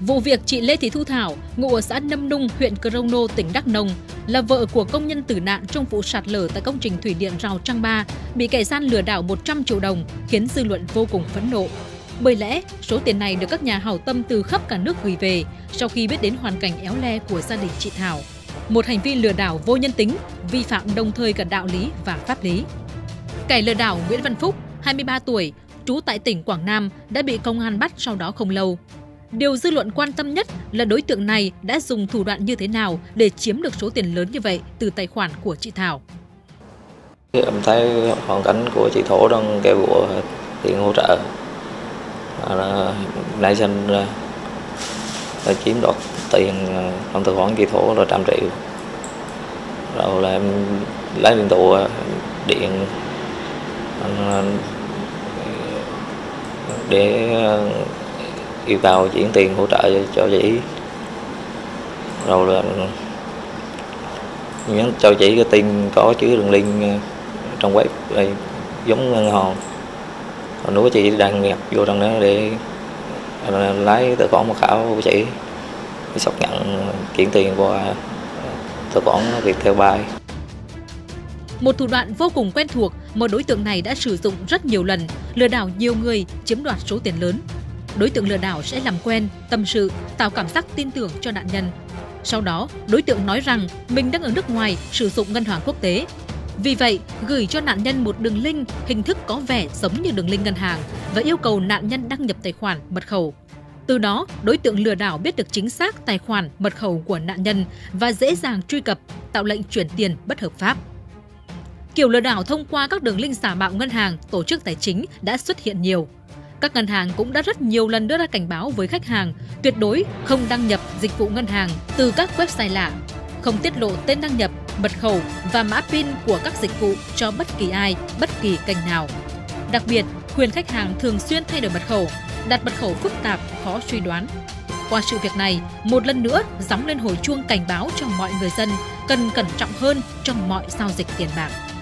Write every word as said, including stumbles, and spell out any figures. Vụ việc chị Lê Thị Thu Thảo, ngụ ở xã Nâm Nung, huyện Krông Nô, tỉnh Đắk Nông, là vợ của công nhân tử nạn trong vụ sạt lở tại công trình thủy điện Rào Trăng ba, bị kẻ gian lừa đảo một trăm triệu đồng, khiến dư luận vô cùng phẫn nộ. Bởi lẽ, số tiền này được các nhà hảo tâm từ khắp cả nước gửi về sau khi biết đến hoàn cảnh éo le của gia đình chị Thảo. Một hành vi lừa đảo vô nhân tính, vi phạm đồng thời cả đạo lý và pháp lý. Kẻ lừa đảo Nguyễn Văn Phúc, hai mươi ba tuổi, trú tại tỉnh Quảng Nam, đã bị công an bắt sau đó không lâu. Điều dư luận quan tâm nhất là đối tượng này đã dùng thủ đoạn như thế nào để chiếm được số tiền lớn như vậy từ tài khoản của chị Thảo. Em thấy hoàn cảnh của chị Thảo đang kêu gọi tiền hỗ trợ, nãy xin là chiếm đoạt tiền trong tài khoản chị Thảo là trăm triệu. Rồi là em lấy điện thoại điện để yêu cầu chuyển tiền hỗ trợ cho chị, rồi là nhắn cho chị cái tin có chứa đường link trong web này, giống ngân hàng. Còn nếu chị đang nhập vô trong đó để lấy tài khoản mật khẩu của chị, xác nhận chuyển tiền qua tài khoản Viettel Pay. Một thủ đoạn vô cùng quen thuộc mà đối tượng này đã sử dụng rất nhiều lần, lừa đảo nhiều người, chiếm đoạt số tiền lớn. Đối tượng lừa đảo sẽ làm quen, tâm sự, tạo cảm giác tin tưởng cho nạn nhân. Sau đó, đối tượng nói rằng mình đang ở nước ngoài sử dụng ngân hàng quốc tế. Vì vậy, gửi cho nạn nhân một đường link hình thức có vẻ giống như đường link ngân hàng và yêu cầu nạn nhân đăng nhập tài khoản, mật khẩu. Từ đó, đối tượng lừa đảo biết được chính xác tài khoản, mật khẩu của nạn nhân và dễ dàng truy cập, tạo lệnh chuyển tiền bất hợp pháp. Kiểu lừa đảo thông qua các đường link giả mạo ngân hàng, tổ chức tài chính đã xuất hiện nhiều. Các ngân hàng cũng đã rất nhiều lần đưa ra cảnh báo với khách hàng tuyệt đối không đăng nhập dịch vụ ngân hàng từ các website lạ, không tiết lộ tên đăng nhập, mật khẩu và mã pin của các dịch vụ cho bất kỳ ai, bất kỳ kênh nào. Đặc biệt, khuyên khách hàng thường xuyên thay đổi mật khẩu, đặt mật khẩu phức tạp, khó suy đoán. Qua sự việc này, một lần nữa gióng lên hồi chuông cảnh báo cho mọi người dân cần cẩn trọng hơn trong mọi giao dịch tiền bạc.